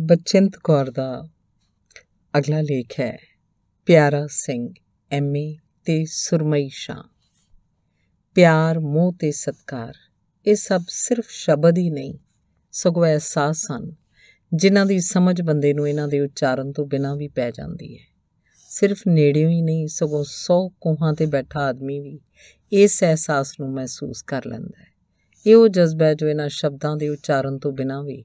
बचिंत कौर का अगला लेख है प्यारा सिंह एमए ते सुरमई शां। प्यार मोह ते सत्कार ये सब सिर्फ शब्द ही नहीं सगों एहसास सन जिन्हां दी समझ बंदे नूं इन्हां दे उच्चारण तो बिना भी पै जांदी है। सिर्फ नेड़ियों ही नहीं सगों 100 कोहां ते बैठा आदमी भी इस एहसास नूं महसूस कर लैंदा है। ये वो जज्बा है जो इन्हां शब्दां दे उच्चारण तो बिना भी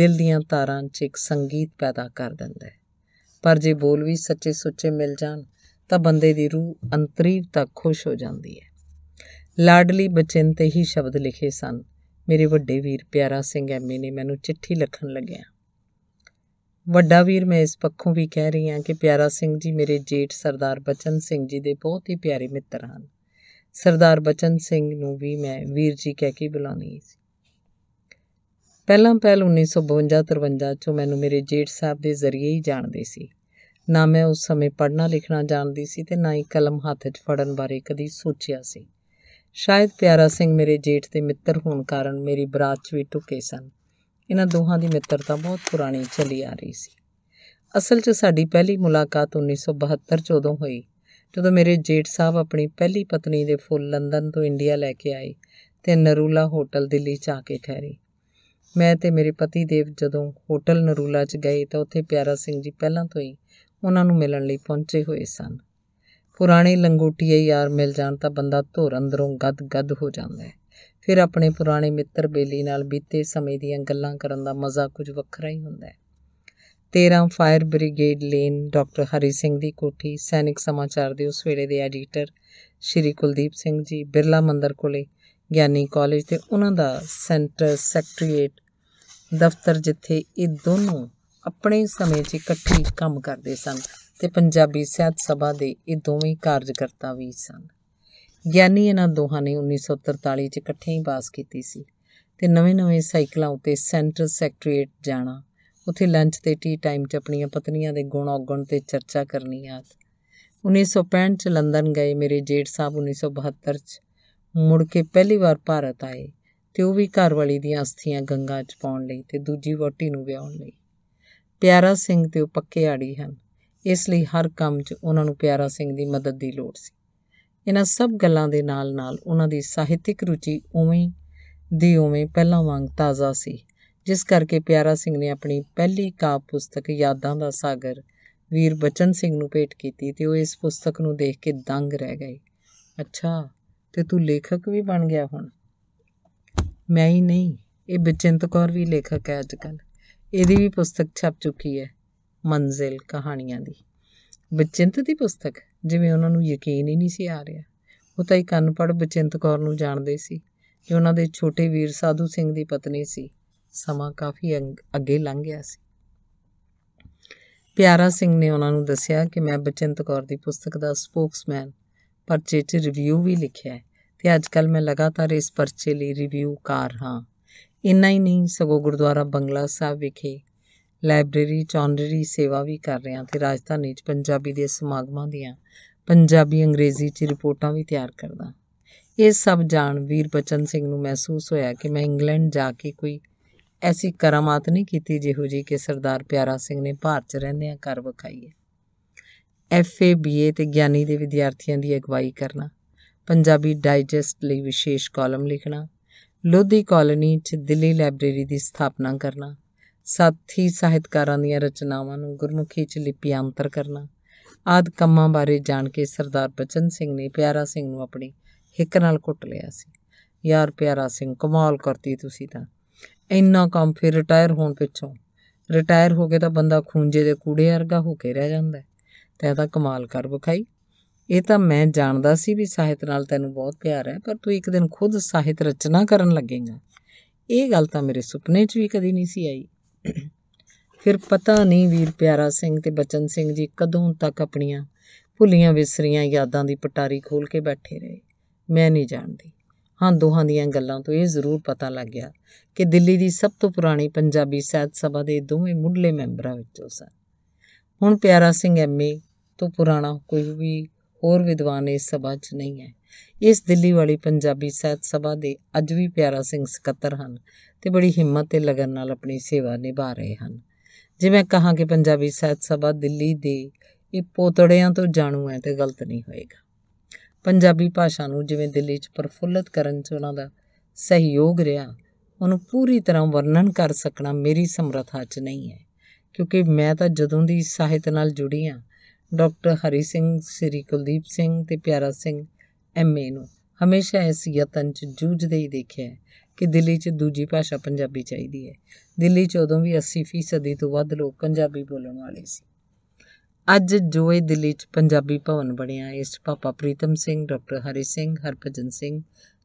दिल दीयां तारां 'च एक संगीत पैदा कर दिंदा है। पर जे बोल भी सच्चे सुच्चे मिल जान तां बंदे दी रूह अंतरीव तक खुश हो जांदी है। लाडली बचन ते ही शब्द लिखे सन मेरे वड्डे वीर प्यारा सिंह एमए ने मैनूं चिट्ठी लिखण लग्या। वड्डा वीर मैं इस पक्षों भी कह रही हाँ कि प्यारा सिंह जी मेरे जेठ सरदार बचन सिंह जी दे बहुत ही प्यारे मित्र हैं। सरदार बचन सिंह नूं भी मैं वीर जी कह के बुलाउणी सी। पहला पहल 1952-53 चो मैनूं मेरे जेठ साहब दे जरिए ही जानदे सी। ना मैं उस समय पढ़ना लिखना जानदी सी ते ना ही कलम हत्थ च फड़न बारे कदी सोचिया सी। शायद प्यारा सिंह मेरे जेठ दे मित्र होण कारण मेरी बरात च भी ढुके सन। इन्हां दोहां दी मित्रता बहुत पुरानी चली आ रही सी। असल च साडी पहली मुलाकात 1972 च उदों होई जदों मेरे जेठ साहब अपनी पहली पत्नी दे फुल लंदन तो इंडिया लैके आए ते नरूला होटल दिल्ली च आके ठहरे। मैं ते मेरे पति देव जदों होटल नरूला च गए तो उत्थे प्यारा सिंह जी पहलां तो ही उन्हां नूं मिलण लई पहुंचे होए सन। पुराने लंगोटिए यार मिल जान तां बंदा धुर अंदरों गद गद हो जांदा है। फिर अपने पुराने मित्र बेली नाल बीते समय दीयां गल्लां करन दा मज़ा कुछ वखरा ही हुंदा है। 13 fire brigade lane doctor Hari Singh दी कोठी सैनिक समाचार दे उस वेले दे एडिटर श्री कुलदीप सिंह जी बिरला मंदिर कोले ज्ञानी कॉलेज ते उन्हां दा सेंटर सैक्रेटेरिएट दफ्तर जिथे ये दोनों अपने समय 'ਚ इकट्ठे काम करदे सन ते पंजाबी साथ सभा दे ये दोवें कार्यकर्ता भी सन। ज्ञानी इन्हां दोहां ने 1943 च इकट्ठे ही बास कीती सी ते नवें-नवें साइकलां उत्ते सेंटर सैक्रेटेरिएट जाना उत्थे लंच ते टी टाइम च अपनियां पत्नियां दे गुण औगुण ते चर्चा करनी आद। 1965 च लंदन गए मेरे जेठ साहब 1972 च मुड़ के पहली बार भारत आए ते वो भी घर वाली दीयां अस्थियां गंगा च पाउण लई ते दूजी वोटी नूं विआउण लई। प्यारा सिंह ते वो पक्के आड़ी हन इसलिए हर काम च उन्हां नूं प्यारा सिंह दी मदद दी लोड़ सी। इन्हां सब गल्लां दे नाल नाल उन्हां दी साहित्यिक रुचि उवें दी उवें पहलां वांग ताज़ा सी जिस करके प्यारा सिंह ने अपनी पहली काव्य पुस्तक यादां दा सागर वीर बचन सिंह नूं भेंट कीती ते वो इस पुस्तक नूं देख के दंग रह गए। अच्छा ते तू लेखक भी बन गया हुण? मैं ही नहीं ये बचिंत कौर भी लेखक है अजकल इहदी भी पुस्तक छप चुकी है मंजिल कहानियां दी। बचिंत दी पुस्तक जिवें उन्हां नूं यकीन ही नहीं सी आ रहा। वो तां एक अनपढ़ बचिंत कौर नूं जाणदे सी जो उन्हां दे छोटे वीर साधु सिंह दी पत्नी सी। समां काफ़ी अगे लंघ गया सी। प्यारा सिंह ने उन्हां नूं दस्सिया कि मैं बचिंत कौर दी पुस्तक दा स्पोक्समैन परचे 'ਚ रिव्यू भी लिखिआ ते अजकल मैं लगातार इस परचे ਲਈ रिव्यूकार हाँ। इन्ना ही नहीं सगों गुरद्वारा बंगला साहिब विखे लाइब्रेरी चौनरी सेवा भी कर रहे हैं तो राजधानी पंजाबी दे समागमां दियां पंजाबी अंग्रेजी च रिपोर्टां भी तैयार करदा। ये सब जान वीर बचन सिंह नूं महसूस होया कि मैं इंग्लैंड जाके कोई ऐसी करामात नहीं कीती जिहो जी कि सरदार प्यारा सिंह ने भारत च रहिंदिआं कर विखाई है। FA BA ते ज्ञानी दे विद्यार्थियों की अगवाई करना पंजाबी डाइजेस्ट लई विशेष कॉलम लिखना लोधी कॉलोनी च दिल्ली लाइब्रेरी की स्थापना करना साथी साहित्यकारां दीयां रचनावां नूं गुरमुखी च लिपियांतर करना आदि कामां बारे जाण के सरदार बचन सिंह ने प्यारा सिंह नूं अपनी हिक नाल घुट लिया सी। यार प्यारा सिंह कमाल करती तुसीं तां इन्ना काम फिर रिटायर होण पिछों रिटायर हो गए तां बंदा खूंजे दे कूड़े वर्गा हो के रह जांदा तैं तां कमाल कर विखाई। इह तां मैं जाणदा सी भी साहित नाल तैनूं बहुत प्यार है पर तूं एक दिन खुद साहित रचना करन लगेगा इह गल तां मेरे सुपने च भी कदी नहीं सी आई। फिर पता नहीं वीर प्यारा सिंह ते बचन सिंह जी कदों तक अपनियां भुलियां विसरियां यादां दी पटारी खोल के बैठे रहे मैं नहीं जानती। हाँ दोहां दियां गल्लां तो ये जरूर पता लग गया कि दिल्ली दी सब तो पुरानी पंजाबी साहित्य सभा दे दोवें मुढ़ले मैंबरां विचों सन। हुण प्यारा सिंह एमए तो पुराना कोई भी होर विद्वान इस सभा च नहीं है। इस दिल्ली वाली पंजाबी साहित्य सभा दे अज भी प्यारा सिंह ਸਕੱਤਰ ਹਨ ਤੇ ਬੜੀ ਹਿੰਮਤ ਤੇ ਲਗਨ ਨਾਲ ਆਪਣੀ ਸੇਵਾ ਨਿਭਾ ਰਹੇ ਹਨ। जिवें कहा कि पंजाबी साहित सभा दिल्ली दे ਇਹ ਪੋਤੜਿਆਂ ਤੋਂ ਜਾਣੂ ਹੈ ਤੇ ਗਲਤ ਨਹੀਂ ਹੋਏਗਾ। ਪੰਜਾਬੀ ਭਾਸ਼ਾ ਨੂੰ ਜਿਵੇਂ ਦਿੱਲੀ 'ਚ ਪ੍ਰਫੁੱਲਤ ਕਰਨ 'ਚ ਉਹਨਾਂ ਦਾ ਸਹਿਯੋਗ ਰਿਹਾ, ਉਹਨੂੰ ਪੂਰੀ ਤਰ੍ਹਾਂ ਵਰਣਨ ਕਰ ਸਕਣਾ ਮੇਰੀ ਸਮਰੱਥਾ 'ਚ ਨਹੀਂ ਹੈ, ਕਿਉਂਕਿ ਮੈਂ ਤਾਂ ਜਦੋਂ ਦੀ ਸਾਹਿਤ ਨਾਲ ਜੁੜੀ ਹਾਂ ਡਾਕਟਰ ਹਰੀ ਸਿੰਘ, ਸ੍ਰੀ ਕੁਲਦੀਪ ਸਿੰਘ ਤੇ ਪਿਆਰਾ ਸਿੰਘ ਐਮਏ ਨੂੰ ਹਮੇਸ਼ਾ ਇਸ ਯਤਨ 'ਚ ਜੂਝਦੇ ਹੀ ਦੇਖਿਆ ਕਿ ਦਿੱਲੀ 'ਚ ਦੂਜੀ ਭਾਸ਼ਾ ਪੰਜਾਬੀ ਚਾਹੀਦੀ ਹੈ। ਦਿੱਲੀ 'ਚ ਉਦੋਂ ਵੀ 80% ਤੋਂ ਵੱਧ ਲੋਕ ਪੰਜਾਬੀ ਬੋਲਣ ਵਾਲੇ ਸੀ। ਅੱਜ ਜੋ ਇਹ ਦਿੱਲੀ 'ਚ ਪੰਜਾਬੀ ਭਵਨ ਬਣਿਆ, ਇਸ 'ਚ ਪਾਪਾ ਪ੍ਰੀਤਮ ਸਿੰਘ, ਡਾਕਟਰ ਹਰੀ ਸਿੰਘ, ਹਰਭਜਨ ਸਿੰਘ,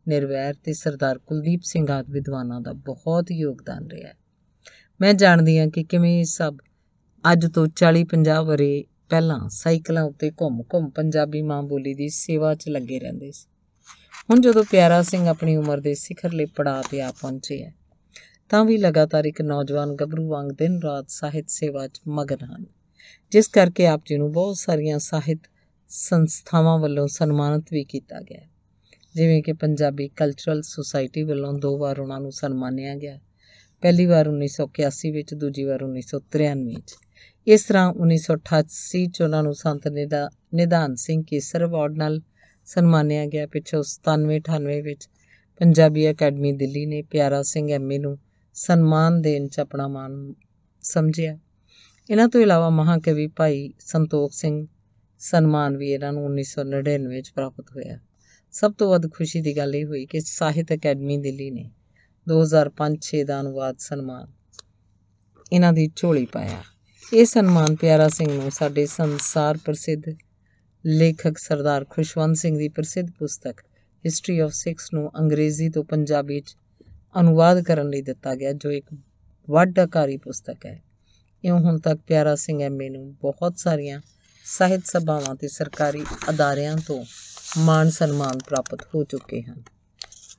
ਨਿਰਵੈਰ ਅਤੇ ਸਰਦਾਰ ਕੁਲਦੀਪ ਸਿੰਘ ਆਦਿ ਵਿਦਵਾਨਾਂ ਦਾ ਬਹੁਤ ਯੋਗਦਾਨ ਰਿਹਾ। ਮੈਂ ਜਾਣਦੀ ਹਾਂ ਕਿ ਕਿਵੇਂ ਇਹ ਸਭ ਅੱਜ ਤੋਂ 40-50 ਵਰੇ ਪਹਿਲਾਂ ਸਾਈਕਲਾਂ ਉੱਤੇ ਘੁੰਮ-ਘੁੰਮ ਪੰਜਾਬੀ ਮਾਂ ਬੋਲੀ ਦੀ ਸੇਵਾ 'ਚ ਲੱਗੇ ਰਹਿੰਦੇ ਸੀ। ਹੁਣ ਜਦੋਂ ਪਿਆਰਾ ਸਿੰਘ ਆਪਣੀ ਉਮਰ ਦੇ ਸਿਖਰਲੇ ਪੜਾਅ 'ਤੇ ਆ ਪਹੁੰਚੇ ਹੈ, ਤਾਂ ਵੀ ਲਗਾਤਾਰ ਇੱਕ ਨੌਜਵਾਨ ਗੱਭਰੂ ਵਾਂਗ ਦਿਨ ਰਾਤ ਸਾਹਿਤ ਸੇਵਾ 'ਚ ਮਗਨ ਹਨ, ਜਿਸ ਕਰਕੇ ਆਪ ਜੀ ਨੂੰ ਬਹੁਤ ਸਾਰੀਆਂ ਸਾਹਿਤ ਸੰਸਥਾਵਾਂ ਵੱਲੋਂ ਸਨਮਾਨਿਤ ਵੀ ਕੀਤਾ ਗਿਆ, ਜਿਵੇਂ ਕਿ ਪੰਜਾਬੀ ਕਲਚਰਲ ਸੁਸਾਇਟੀ ਵੱਲੋਂ 2 ਵਾਰ ਉਹਨਾਂ ਨੂੰ ਸਨਮਾਨਿਆ ਗਿਆ। ਪਹਿਲੀ ਵਾਰ 1981 ਵਿੱਚ, ਦੂਜੀ ਵਾਰ 1993 ਵਿੱਚ। ਇਸ ਤਰ੍ਹਾਂ 1988 'ਚ ਉਹਨਾਂ ਨੂੰ ਸੰਤ ਨਿਧਾਨ ਸਿੰਘ ਕੇਸਰ ਅਵਾਰਡ ਨਾਲ ਸਨਮਾਨਿਆ ਗਿਆ। ਪਿੱਛੋਂ 97-98 ਵਿੱਚ ਪੰਜਾਬੀ ਅਕੈਡਮੀ ਦਿੱਲੀ ਨੇ ਪਿਆਰਾ ਸਿੰਘ ਐਮਏ ਨੂੰ ਸਨਮਾਨ ਦੇਣ 'ਚ ਆਪਣਾ ਮਾਣ ਸਮਝਿਆ। ਇਹਨਾਂ ਤੋਂ ਇਲਾਵਾ ਮਹਾਕਵੀ ਭਾਈ ਸੰਤੋਖ ਸਿੰਘ ਸਨਮਾਨ ਵੀ ਇਹਨਾਂ ਨੂੰ 1999 ਵਿੱਚ ਪ੍ਰਾਪਤ ਹੋਇਆ। ਸਭ ਤੋਂ ਵੱਧ ਖੁਸ਼ੀ ਦੀ ਗੱਲ ਇਹ ਹੋਈ ਕਿ ਸਾਹਿਤ ਅਕੈਡਮੀ ਦਿੱਲੀ ਨੇ 2005-06 ਦਾ ਅਨੁਵਾਦ ਸਨਮਾਨ ਇਹਨਾਂ ਦੀ ਝੋਲੀ ਪਾਇਆ। ਇਹ ਸਨਮਾਨ ਪਿਆਰਾ ਸਿੰਘ ਨੂੰ ਸਾਡੇ ਸੰਸਾਰ ਪ੍ਰਸਿੱਧ ਲੇਖਕ ਸਰਦਾਰ ਖੁਸ਼ਵੰਤ ਸਿੰਘ ਦੀ ਪ੍ਰਸਿੱਧ ਪੁਸਤਕ ਹਿਸਟਰੀ ਆਫ ਸਿਖਸ ਨੂੰ ਅੰਗਰੇਜ਼ੀ ਤੋਂ ਪੰਜਾਬੀ 'ਚ ਅਨੁਵਾਦ ਕਰਨ ਲਈ ਦਿੱਤਾ ਗਿਆ, ਜੋ ਇੱਕ ਵੱਡ ਆਕਾਰੀ ਪੁਸਤਕ ਹੈ। ਇਉਂ ਹੁਣ ਤੱਕ ਪਿਆਰਾ ਸਿੰਘ ਐਮਏ ਨੂੰ ਬਹੁਤ ਸਾਰੀਆਂ ਸਾਹਿਤ ਸਭਾਵਾਂ ਅਤੇ ਸਰਕਾਰੀ ਅਦਾਰਿਆਂ ਤੋਂ ਮਾਣ ਸਨਮਾਨ ਪ੍ਰਾਪਤ ਹੋ ਚੁੱਕੇ ਹਨ।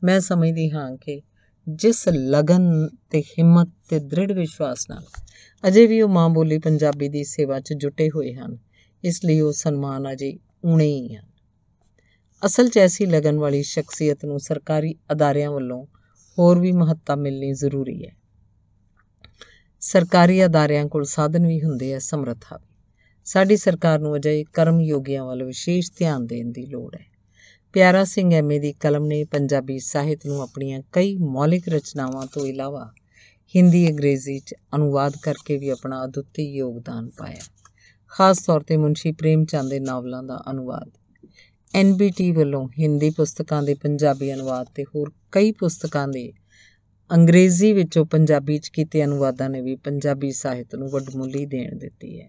ਮੈਂ ਸਮਝਦੀ ਹਾਂ ਕਿ ਜਿਸ ਲਗਨ ਅਤੇ ਹਿੰਮਤ ਅਤੇ ਦ੍ਰਿੜ ਵਿਸ਼ਵਾਸ ਨਾਲ ਅਜੇ ਵੀ ਉਹ ਮਾਂ ਬੋਲੀ ਪੰਜਾਬੀ ਦੀ ਸੇਵਾ 'ਚ ਜੁਟੇ ਹੋਏ ਹਨ, ਇਸ ਲਈ ਉਹ ਸਨਮਾਨ ਅਜੇ ਊਣੇ ਹੀ ਹਨ। ਅਸਲ 'ਚ ਐਸੀ ਲਗਨ ਵਾਲੀ ਸ਼ਖਸੀਅਤ ਨੂੰ ਸਰਕਾਰੀ ਅਦਾਰਿਆਂ ਵੱਲੋਂ ਹੋਰ ਵੀ ਮਹੱਤਤਾ ਮਿਲਣੀ ਜ਼ਰੂਰੀ ਹੈ। ਸਰਕਾਰੀ ਅਦਾਰਿਆਂ ਕੋਲ ਸਾਧਨ ਵੀ ਹੁੰਦੇ ਆ, ਸਮਰੱਥਾ ਵੀ। ਸਾਡੀ ਸਰਕਾਰ ਨੂੰ ਅਜਿਹੇ ਕਰਮ ਯੋਗੀਆਂ ਵੱਲ ਵਿਸ਼ੇਸ਼ ਧਿਆਨ ਦੇਣ ਦੀ ਲੋੜ ਹੈ। ਪਿਆਰਾ ਸਿੰਘ ਐਮਏ ਦੀ ਕਲਮ ਨੇ ਪੰਜਾਬੀ ਸਾਹਿਤ ਨੂੰ ਆਪਣੀਆਂ ਕਈ ਮੌਲਿਕ ਰਚਨਾਵਾਂ ਤੋਂ ਇਲਾਵਾ ਹਿੰਦੀ ਅੰਗਰੇਜ਼ੀ 'ਚ ਅਨੁਵਾਦ ਕਰਕੇ ਵੀ ਆਪਣਾ ਅਦੁੱਤੀ ਯੋਗਦਾਨ ਪਾਇਆ, ਖਾਸ ਤੌਰ 'ਤੇ ਮੁਨਸ਼ੀ ਪ੍ਰੇਮਚੰਦ ਦੇ ਨਾਵਲਾਂ ਦਾ ਅਨੁਵਾਦ। N.B.T. ਵੱਲੋਂ ਹਿੰਦੀ ਪੁਸਤਕਾਂ ਦੇ ਪੰਜਾਬੀ ਅਨੁਵਾਦ ਅਤੇ ਹੋਰ ਕਈ ਪੁਸਤਕਾਂ ਦੇ ਅੰਗਰੇਜ਼ੀ ਵਿੱਚੋਂ ਪੰਜਾਬੀ 'ਚ ਕੀਤੇ ਅਨੁਵਾਦਾਂ ਨੇ ਵੀ ਪੰਜਾਬੀ ਸਾਹਿਤ ਨੂੰ ਵੱਡਮੁੱਲੀ ਦੇਣ ਦਿੱਤੀ ਹੈ,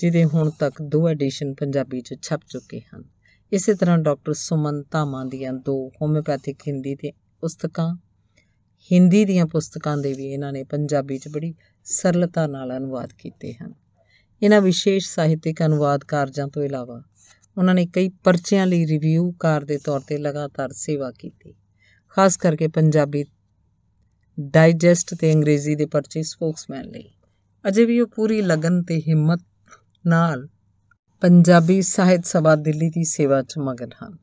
ਜਿਹਦੇ ਹੁਣ ਤੱਕ 2 ਐਡੀਸ਼ਨ ਪੰਜਾਬੀ 'ਚ ਛਪ ਚੁੱਕੇ ਹਨ। ਇਸੇ ਤਰ੍ਹਾਂ ਡਾਕਟਰ ਸੁਮੰਤਾ ਮਾਨ ਦੀਆਂ 2 ਹੋਮਿਓਪੈਥਿਕ ਹਿੰਦੀ ਦੀਆਂ ਪੁਸਤਕਾਂ ਦੇ ਵੀ ਇਹਨਾਂ ਨੇ ਪੰਜਾਬੀ 'ਚ ਬੜੀ ਸਰਲਤਾ ਨਾਲ ਅਨੁਵਾਦ ਕੀਤੇ ਹਨ। ਇਹਨਾਂ ਵਿਸ਼ੇਸ਼ ਸਾਹਿਤਿਕ ਅਨੁਵਾਦ ਕਾਰਜਾਂ ਤੋਂ ਇਲਾਵਾ ਉਹਨਾਂ ਨੇ ਕਈ ਪਰਚਿਆਂ ਲਈ ਰਿਵਿਊਕਾਰ ਦੇ ਤੌਰ 'ਤੇ ਲਗਾਤਾਰ ਸੇਵਾ ਕੀਤੀ, ਖਾਸ ਕਰਕੇ ਪੰਜਾਬੀ ਡਾਈਜੈਸਟ ਅਤੇ ਅੰਗਰੇਜ਼ੀ ਦੇ ਪਰਚੇ ਸਪੋਕਸਮੈਨ ਲਈ। ਅਜੇ ਵੀ ਉਹ ਪੂਰੀ ਲਗਨ ਅਤੇ ਹਿੰਮਤ ਨਾਲ ਪੰਜਾਬੀ ਸਾਹਿਤ ਸਭਾ ਦਿੱਲੀ ਦੀ ਸੇਵਾ 'ਚ ਮਗਨ ਹਨ।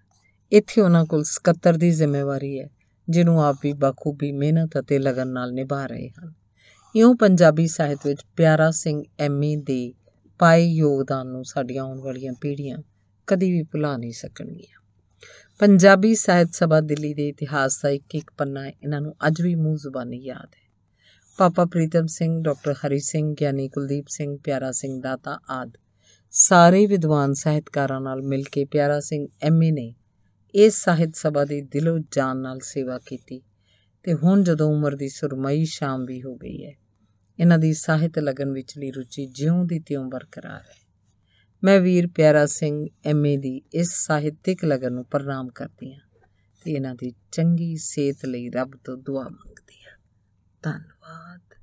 ਇੱਥੇ ਉਹਨਾਂ ਕੋਲ ਸਕੱਤਰ ਦੀ ਜ਼ਿੰਮੇਵਾਰੀ ਹੈ, ਜਿਹਨੂੰ ਆਪ ਵੀ ਬਾਖੂਬੀ ਮਿਹਨਤ ਅਤੇ ਲਗਨ ਨਾਲ ਨਿਭਾ ਰਹੇ ਹਨ। ਇਉਂ ਪੰਜਾਬੀ ਸਾਹਿਤ ਵਿੱਚ ਪਿਆਰਾ ਸਿੰਘ ਐਮਏ ਦੇ ਪਾਏ ਯੋਗਦਾਨ ਨੂੰ ਸਾਡੀਆਂ ਆਉਣ ਵਾਲੀਆਂ ਪੀੜ੍ਹੀਆਂ ਕਦੀ ਵੀ ਭੁਲਾ ਨਹੀਂ ਸਕਣਗੀਆਂ। पंजाबी साहित सभा दिल्ली के इतिहास का एक पन्ना इन्हों अज भी मूँह जुबानी याद है। पापा प्रीतम सिंह, डॉक्टर हरी सिंह, ज्ञानी कुलदीप सिंह, प्यारा सिंह दाता आदि सारे विद्वान साहित्यकारां नाल मिल के प्यारा सिंह एमए ने इस साहित सभा की दिलों जान नाल सेवा की। हुण जदों उम्र की सुरमई शाम भी हो गई है, इन्हां दी साहित लगन विचली रुचि ज्यों दी त्यों बरकरार है। मैं वीर प्यारा सिंह एमए दी इस साहित्यिक लगन नूं प्रणाम करती हाँ ते इन्हां दी चंगी सेहत लई रब तो दुआ मंगदी हाँ। धन्नवाद।